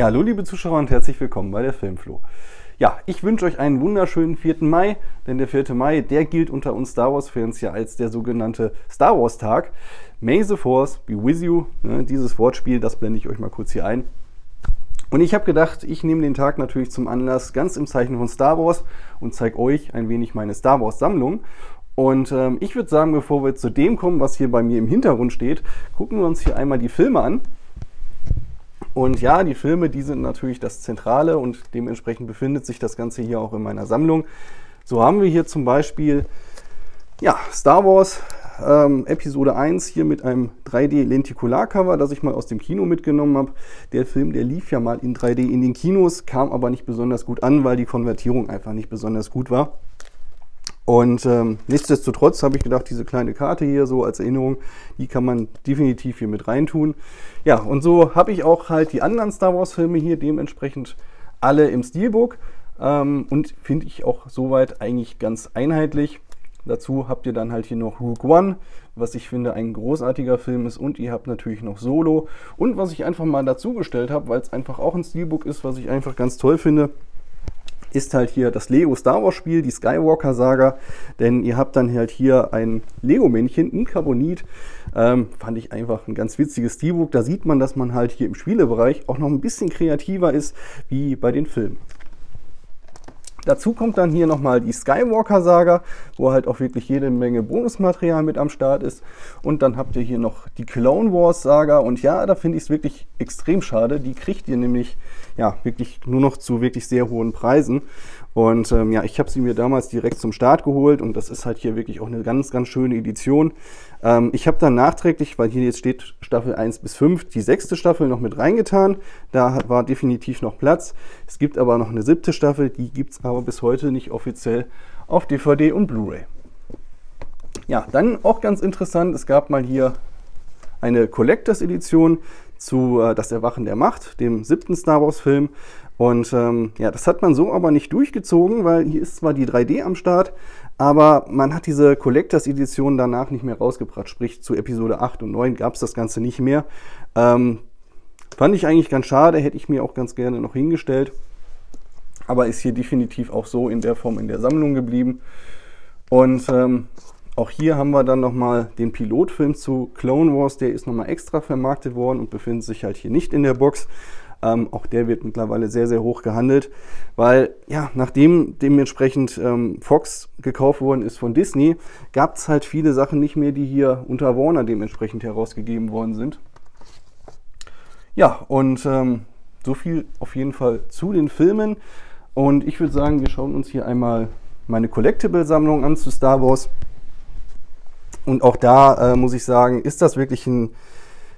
Ja, hallo liebe Zuschauer und herzlich willkommen bei der Filmflo. Ja, ich wünsche euch einen wunderschönen 4. Mai, denn der 4. Mai, der gilt unter uns Star Wars Fans ja als der sogenannte Star Wars Tag. May the Force be with you, ne, dieses Wortspiel, das blende ich euch mal kurz hier ein. Und ich habe gedacht, ich nehme den Tag natürlich zum Anlass, ganz im Zeichen von Star Wars, und zeige euch ein wenig meine Star Wars Sammlung. Und ich würde sagen, bevor wir zu dem kommen, was hier bei mir im Hintergrund steht, gucken wir uns hier einmal die Filme an. Und ja, die Filme, die sind natürlich das Zentrale und dementsprechend befindet sich das Ganze hier auch in meiner Sammlung. So haben wir hier zum Beispiel ja, Star Wars Episode 1 hier mit einem 3D-Lentikular-Cover, das ich mal aus dem Kino mitgenommen habe. Der Film, der lief ja mal in 3D in den Kinos, kam aber nicht besonders gut an, weil die Konvertierung einfach nicht besonders gut war. Und nichtsdestotrotz habe ich gedacht, diese kleine Karte hier so als Erinnerung, die kann man definitiv hier mit reintun. Ja, und so habe ich auch halt die anderen Star Wars Filme hier dementsprechend alle im Steelbook und finde ich auch soweit eigentlich ganz einheitlich. Dazu habt ihr dann halt hier noch Rogue One, was ich finde ein großartiger Film ist, und ihr habt natürlich noch Solo. Und was ich einfach mal dazugestellt habe, weil es einfach auch ein Steelbook ist, was ich einfach ganz toll finde, ist halt hier das Lego Star Wars Spiel, die Skywalker Saga, denn ihr habt dann halt hier ein Lego Männchen in Carbonit. Fand ich einfach ein ganz witziges Steelbook. Da sieht man, dass man halt hier im Spielebereich auch noch ein bisschen kreativer ist, wie bei den Filmen. Dazu kommt dann hier nochmal die Skywalker Saga, wo halt auch wirklich jede Menge Bonusmaterial mit am Start ist. Und dann habt ihr hier noch die Clone Wars Saga, und ja, da finde ich es wirklich extrem schade. Die kriegt ihr nämlich ja wirklich nur noch zu wirklich sehr hohen Preisen. Und ja, ich habe sie mir damals direkt zum Start geholt und das ist halt hier wirklich auch eine ganz, ganz schöne Edition. Ich habe dann nachträglich, weil hier jetzt steht Staffel 1 bis 5, die 6. Staffel noch mit reingetan. Da war definitiv noch Platz. Es gibt aber noch eine 7. Staffel, die gibt es aber bis heute nicht offiziell auf DVD und Blu-ray. Ja, dann auch ganz interessant, es gab mal hier eine Collectors Edition zu Das Erwachen der Macht, dem 7. Star Wars Film. Und ja, das hat man so aber nicht durchgezogen, weil hier ist zwar die 3D am Start, aber man hat diese Collectors Edition danach nicht mehr rausgebracht. Sprich, zu Episode 8 und 9 gab es das Ganze nicht mehr. Fand ich eigentlich ganz schade, hätte ich mir auch ganz gerne noch hingestellt. Aber ist hier definitiv auch so in der Form in der Sammlung geblieben. Und auch hier haben wir dann nochmal den Pilotfilm zu Clone Wars, der ist nochmal extra vermarktet worden und befindet sich halt hier nicht in der Box. Auch der wird mittlerweile sehr, sehr hoch gehandelt, weil ja, nachdem dementsprechend Fox gekauft worden ist von Disney, gab es halt viele Sachen nicht mehr, die hier unter Warner dementsprechend herausgegeben worden sind. Ja, und so viel auf jeden Fall zu den Filmen. Und ich würde sagen, wir schauen uns hier einmal meine Collectible-Sammlung an zu Star Wars. Und auch da muss ich sagen, ist das wirklich ein,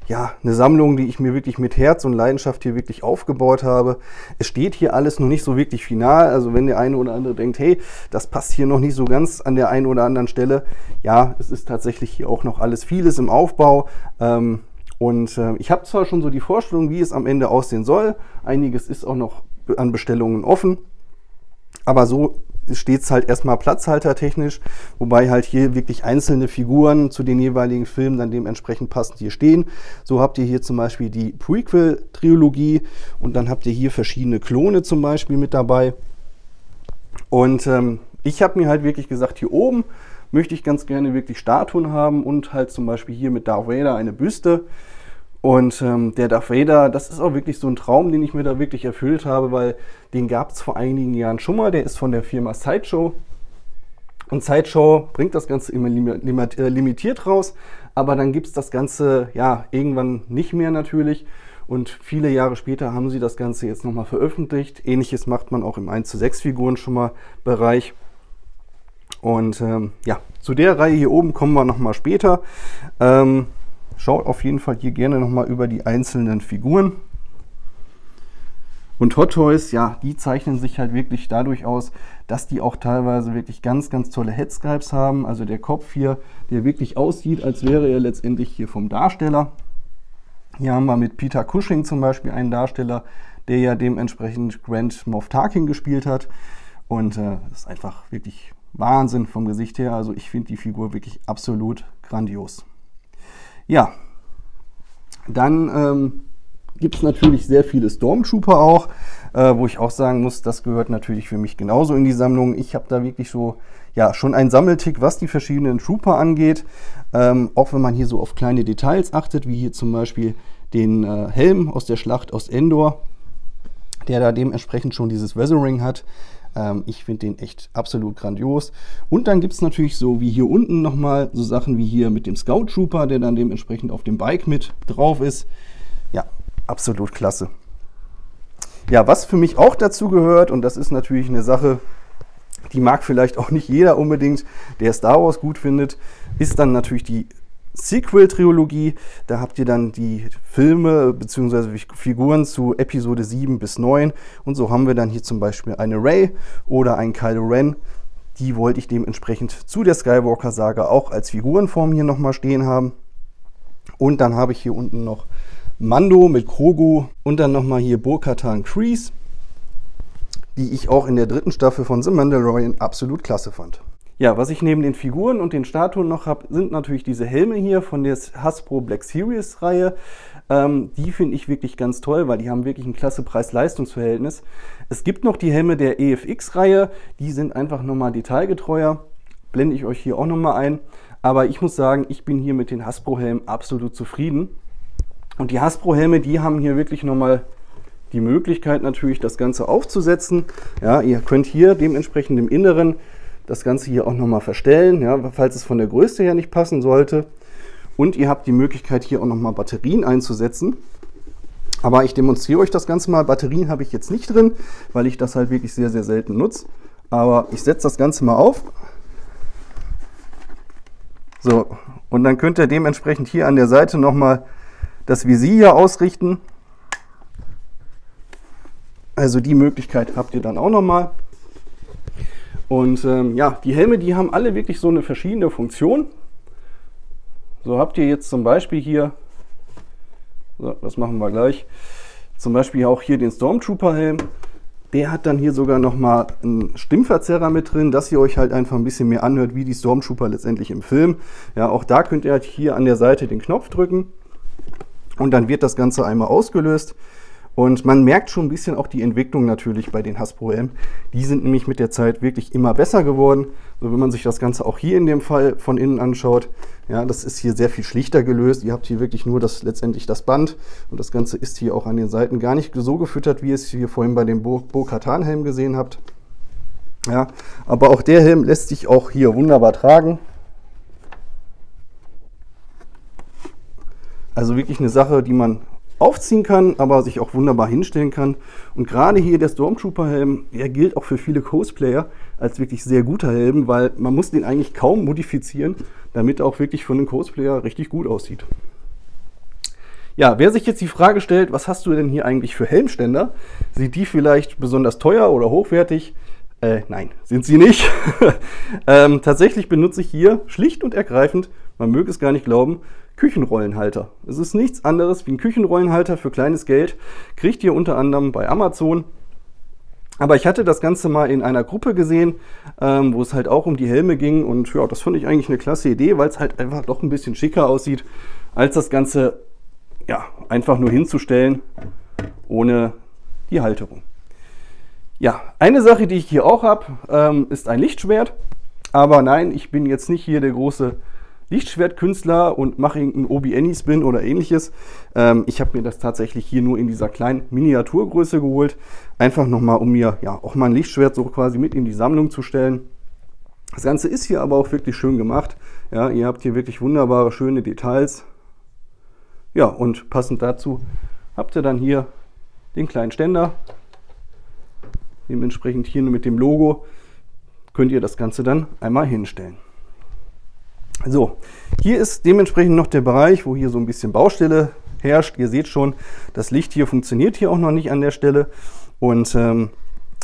ja, eine Sammlung, die ich mir wirklich mit Herz und Leidenschaft hier wirklich aufgebaut habe. Es steht hier alles noch nicht so wirklich final. Also wenn der eine oder andere denkt, hey, das passt hier noch nicht so ganz an der einen oder anderen Stelle. Ja, es ist tatsächlich hier auch noch alles vieles im Aufbau. Und ich habe zwar schon so die Vorstellung, wie es am Ende aussehen soll. Einiges ist auch noch an Bestellungen offen. Aber so steht es halt erstmal platzhaltertechnisch, wobei halt hier wirklich einzelne Figuren zu den jeweiligen Filmen dann dementsprechend passend hier stehen. So habt ihr hier zum Beispiel die Prequel-Trilogie und dann habt ihr hier verschiedene Klone zum Beispiel mit dabei. Und ich habe mir halt wirklich gesagt, hier oben möchte ich ganz gerne wirklich Statuen haben und halt zum Beispiel hier mit Darth Vader eine Büste. Und der Darth Vader, das ist auch wirklich so ein Traum, den ich mir da wirklich erfüllt habe, weil den gab es vor einigen Jahren schon mal. Der ist von der Firma Sideshow. Und Sideshow bringt das Ganze immer limitiert raus, aber dann gibt es das Ganze ja irgendwann nicht mehr natürlich. Und viele Jahre später haben sie das Ganze jetzt nochmal veröffentlicht. Ähnliches macht man auch im 1:6 Figuren schon mal Bereich. Und ja, zu der Reihe hier oben kommen wir nochmal später. Schaut auf jeden Fall hier gerne nochmal über die einzelnen Figuren. Und Hot Toys, ja, die zeichnen sich halt wirklich dadurch aus, dass die auch teilweise wirklich ganz, ganz tolle Headsculpts haben. Also der Kopf hier, der wirklich aussieht, als wäre er letztendlich hier vom Darsteller. Hier haben wir mit Peter Cushing zum Beispiel einen Darsteller, der ja dementsprechend Grand Moff Tarkin gespielt hat. Und das ist einfach wirklich Wahnsinn vom Gesicht her. Also ich finde die Figur wirklich absolut grandios. Ja, dann gibt es natürlich sehr viele Stormtrooper auch, wo ich auch sagen muss, das gehört natürlich für mich genauso in die Sammlung. Ich habe da wirklich so, ja, schon einen Sammeltick, was die verschiedenen Trooper angeht. Auch wenn man hier so auf kleine Details achtet, wie hier zum Beispiel den Helm aus der Schlacht aus Endor, der da dementsprechend schon dieses Weathering hat. Ich finde den echt absolut grandios. Und dann gibt es natürlich so wie hier unten nochmal so Sachen wie hier mit dem Scout Trooper, der dann dementsprechend auf dem Bike mit drauf ist. Ja, absolut klasse. Ja, was für mich auch dazu gehört, und das ist natürlich eine Sache, die mag vielleicht auch nicht jeder unbedingt, der Star Wars gut findet, ist dann natürlich die Sequel-Trilogie. Da habt ihr dann die Filme bzw. Figuren zu Episode 7 bis 9. Und so haben wir dann hier zum Beispiel eine Rey oder einen Kylo Ren. Die wollte ich dementsprechend zu der Skywalker Saga auch als Figurenform hier nochmal stehen haben. Und dann habe ich hier unten noch Mando mit Grogu und dann nochmal hier Bo-Katan Kreese, die ich auch in der dritten Staffel von The Mandalorian absolut klasse fand. Ja, was ich neben den Figuren und den Statuen noch habe, sind natürlich diese Helme hier von der Hasbro Black Series Reihe. Die finde ich wirklich ganz toll, weil die haben wirklich ein klasse Preis-Leistungs-Verhältnis. Es gibt noch die Helme der EFX Reihe, die sind einfach nochmal detailgetreuer. Blende ich euch hier auch nochmal ein. Aber ich muss sagen, ich bin hier mit den Hasbro Helmen absolut zufrieden. Und die Hasbro Helme, die haben hier wirklich nochmal die Möglichkeit natürlich, das Ganze aufzusetzen. Ja, ihr könnt hier dementsprechend im Inneren das Ganze hier auch nochmal verstellen, ja, falls es von der Größe her nicht passen sollte. Und ihr habt die Möglichkeit, hier auch nochmal Batterien einzusetzen. Aber ich demonstriere euch das Ganze mal. Batterien habe ich jetzt nicht drin, weil ich das halt wirklich sehr, sehr selten nutze. Aber ich setze das Ganze mal auf. So, und dann könnt ihr dementsprechend hier an der Seite nochmal das Visier hier ausrichten. Also die Möglichkeit habt ihr dann auch nochmal. Und ja, die Helme, die haben alle wirklich so eine verschiedene Funktion. So habt ihr jetzt zum Beispiel hier, so, das machen wir gleich, zum Beispiel auch hier den Stormtrooper-Helm. Der hat dann hier sogar nochmal einen Stimmverzerrer mit drin, dass ihr euch halt einfach ein bisschen mehr anhört, wie die Stormtrooper letztendlich im Film. Ja, auch da könnt ihr halt hier an der Seite den Knopf drücken und dann wird das Ganze einmal ausgelöst. Und man merkt schon ein bisschen auch die Entwicklung natürlich bei den Hasbro Helmen. Die sind nämlich mit der Zeit wirklich immer besser geworden. Also wenn man sich das Ganze auch hier in dem Fall von innen anschaut, ja, das ist hier sehr viel schlichter gelöst. Ihr habt hier wirklich nur das, letztendlich das Band. Und das Ganze ist hier auch an den Seiten gar nicht so gefüttert, wie ihr es hier vorhin bei dem Bo-Katan-Helm gesehen habt. Ja, aber auch der Helm lässt sich auch hier wunderbar tragen. Also wirklich eine Sache, die man aufziehen kann, aber sich auch wunderbar hinstellen kann. Und gerade hier der Stormtrooper-Helm, der gilt auch für viele Cosplayer als wirklich sehr guter Helm, weil man muss den eigentlich kaum modifizieren, damit er auch wirklich für einen Cosplayer richtig gut aussieht. Ja, wer sich jetzt die Frage stellt, was hast du denn hier eigentlich für Helmständer? Sind die vielleicht besonders teuer oder hochwertig? Nein, sind sie nicht. Tatsächlich benutze ich hier schlicht und ergreifend, man möge es gar nicht glauben, Küchenrollenhalter. Es ist nichts anderes wie ein Küchenrollenhalter für kleines Geld. Kriegt ihr unter anderem bei Amazon. Aber ich hatte das Ganze mal in einer Gruppe gesehen, wo es halt auch um die Helme ging. Und ja, das fand ich eigentlich eine klasse Idee, weil es halt einfach doch ein bisschen schicker aussieht, als das Ganze ja, einfach nur hinzustellen ohne die Halterung. Ja, eine Sache, die ich hier auch habe, ist ein Lichtschwert. Aber nein, ich bin jetzt nicht hier der große Lichtschwertkünstler und mache irgendeinen Obi-Any-Spin oder ähnliches. Ich habe mir das tatsächlich hier nur in dieser kleinen Miniaturgröße geholt. Einfach nochmal, um mir ja auch mein Lichtschwert so quasi mit in die Sammlung zu stellen. Das Ganze ist hier aber auch wirklich schön gemacht. Ja, ihr habt hier wirklich wunderbare, schöne Details. Ja, und passend dazu habt ihr dann hier den kleinen Ständer. Dementsprechend hier mit dem Logo könnt ihr das Ganze dann einmal hinstellen. So, hier ist dementsprechend noch der Bereich, wo hier so ein bisschen Baustelle herrscht. Ihr seht schon, das Licht hier funktioniert hier auch noch nicht an der Stelle. Und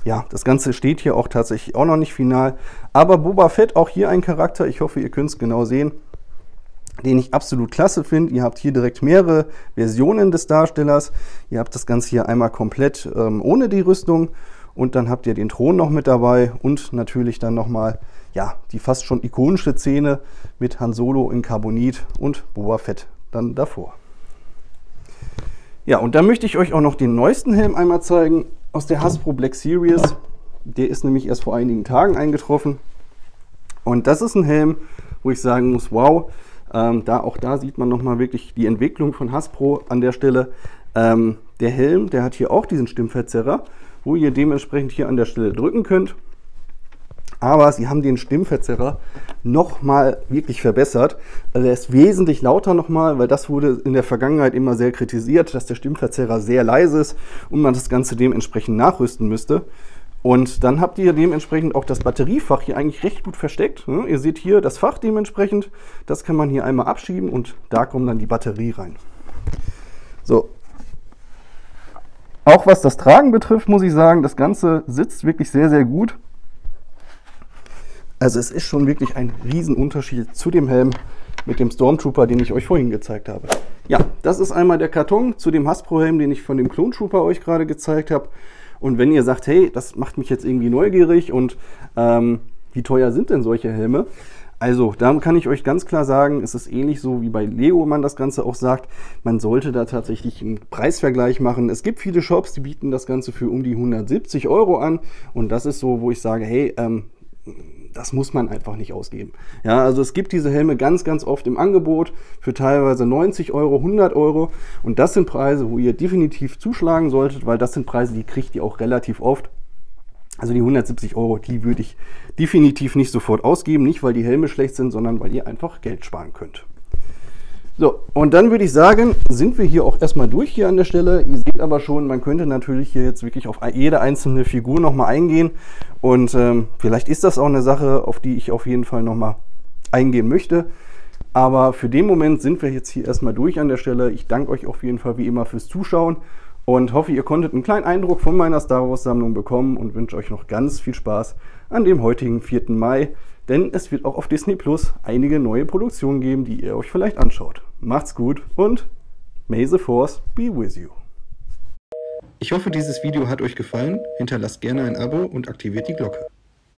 ja, das Ganze steht hier auch tatsächlich auch noch nicht final. Aber Boba Fett, auch hier ein Charakter, ich hoffe, ihr könnt es genau sehen, den ich absolut klasse finde. Ihr habt hier direkt mehrere Versionen des Darstellers. Ihr habt das Ganze hier einmal komplett ohne die Rüstung. Und dann habt ihr den Thron noch mit dabei und natürlich dann nochmal, ja, die fast schon ikonische Szene mit Han Solo in Carbonit und Boba Fett dann davor. Ja, und dann möchte ich euch auch noch den neuesten Helm einmal zeigen aus der Hasbro Black Series. Der ist nämlich erst vor einigen Tagen eingetroffen. Und das ist ein Helm, wo ich sagen muss, wow, auch da sieht man nochmal wirklich die Entwicklung von Hasbro an der Stelle. Der Helm, der hat hier auch diesen Stimmverzerrer, wo ihr dementsprechend hier an der Stelle drücken könnt. Aber sie haben den Stimmverzerrer nochmal wirklich verbessert. Also er ist wesentlich lauter nochmal, weil das wurde in der Vergangenheit immer sehr kritisiert, dass der Stimmverzerrer sehr leise ist und man das Ganze dementsprechend nachrüsten müsste. Und dann habt ihr dementsprechend auch das Batteriefach hier eigentlich recht gut versteckt. Ihr seht hier das Fach dementsprechend. Das kann man hier einmal abschieben und da kommt dann die Batterie rein. So. Auch was das Tragen betrifft, muss ich sagen, das Ganze sitzt wirklich sehr, sehr gut. Also es ist schon wirklich ein Riesenunterschied zu dem Helm mit dem Stormtrooper, den ich euch vorhin gezeigt habe. Ja, das ist einmal der Karton zu dem Hasbro-Helm, den ich von dem Clone Trooper euch gerade gezeigt habe. Und wenn ihr sagt, hey, das macht mich jetzt irgendwie neugierig und wie teuer sind denn solche Helme? Also, da kann ich euch ganz klar sagen, es ist ähnlich so wie bei Lego, man das Ganze auch sagt, man sollte da tatsächlich einen Preisvergleich machen. Es gibt viele Shops, die bieten das Ganze für um die 170 € an und das ist so, wo ich sage, hey, das muss man einfach nicht ausgeben. Ja, also es gibt diese Helme ganz, ganz oft im Angebot für teilweise 90 €, 100 € und das sind Preise, wo ihr definitiv zuschlagen solltet, weil das sind Preise, die kriegt ihr auch relativ oft. Also die 170 €, die würde ich definitiv nicht sofort ausgeben, nicht weil die Helme schlecht sind, sondern weil ihr einfach Geld sparen könnt. So, und dann würde ich sagen, sind wir hier auch erstmal durch hier an der Stelle. Ihr seht aber schon, man könnte natürlich hier jetzt wirklich auf jede einzelne Figur nochmal eingehen. Und vielleicht ist das auch eine Sache, auf die ich auf jeden Fall nochmal eingehen möchte. Aber für den Moment sind wir jetzt hier erstmal durch an der Stelle. Ich danke euch auf jeden Fall wie immer fürs Zuschauen und hoffe, ihr konntet einen kleinen Eindruck von meiner Star Wars Sammlung bekommen und wünsche euch noch ganz viel Spaß an dem heutigen 4. Mai. Denn es wird auch auf Disney Plus einige neue Produktionen geben, die ihr euch vielleicht anschaut. Macht's gut und may the Force be with you. Ich hoffe, dieses Video hat euch gefallen. Hinterlasst gerne ein Abo und aktiviert die Glocke.